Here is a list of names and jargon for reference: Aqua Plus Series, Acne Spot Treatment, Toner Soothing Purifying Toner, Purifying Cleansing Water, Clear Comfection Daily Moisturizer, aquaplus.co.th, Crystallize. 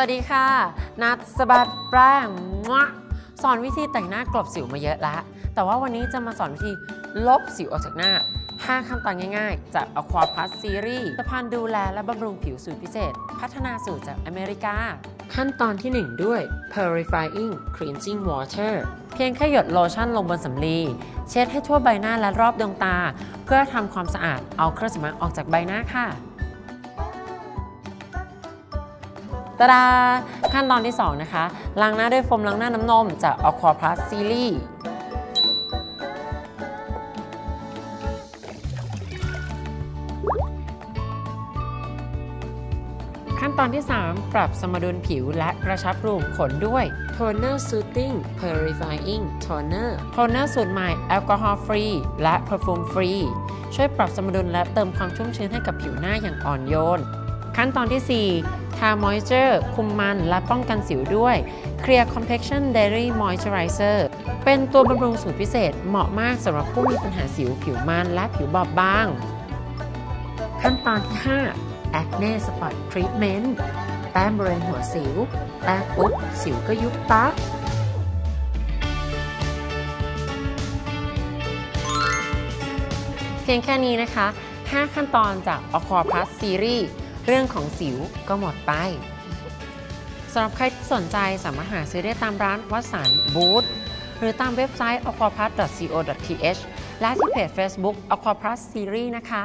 สวัสดีค่ะนัทสะบัดแปรงสอนวิธีแต่งหน้ากลบสิวมาเยอะแล้วแต่ว่าวันนี้จะมาสอนวิธีลบสิวออกจากหน้า5 ขั้นตอนง่ายๆจาก Aqua Plus Series ผลิตภัณฑ์ดูแลและบำรุงผิวสูตรพิเศษพัฒนาสูตรจากอเมริกาขั้นตอนที่1ด้วย Purifying Cleansing Water เพียงแค่หยดโลชั่นลงบนสำลีเช็ดให้ทั่วใบหน้าและรอบดวงตาเพื่อทำความสะอาดเอาเครื่องสำอางออกจากใบหน้าค่ะตาดาขั้นตอนที่2นะคะล้างหน้าด้วยโฟมล้างหน้าน้ำนมจาก Aqua Plus Series ขั้นตอนที่3ปรับสมดุลผิวและกระชับรูขุมขนด้วย Toner Soothing Purifying Toner สูตรใหม่ Alcohol Free และ Perfume Free ช่วยปรับสมดุลและเติมความชุ่มชื้นให้กับผิวหน้าอย่างอ่อนโยนขั้นตอนที่4ทามอยเจอร์คุมมันและป้องกันสิวด้วย Clear Comfection Daily Moisturizer เป็นตัวบำรุงสูตรพิเศษเหมาะมากสำหรับผู้มีปัญหาสิวผิวมันและผิวบอบบางขั้นตอนที่5 Acne Spot Treatment แต้มบริเวณหัวสิวแต้มปุ๊บสิวก็ยุบปั๊บเพียงแค่นี้นะคะ5ขั้นตอนจาก Aqua Plus Seriesเรื่องของสิวก็หมดไปสำหรับใครที่สนใจสามารถหาซื้อได้ตามร้านวัสสันบูธหรือตามเว็บไซต์ aquaplus.co.th และที่เพจ Facebook Aqua Plus Series นะคะ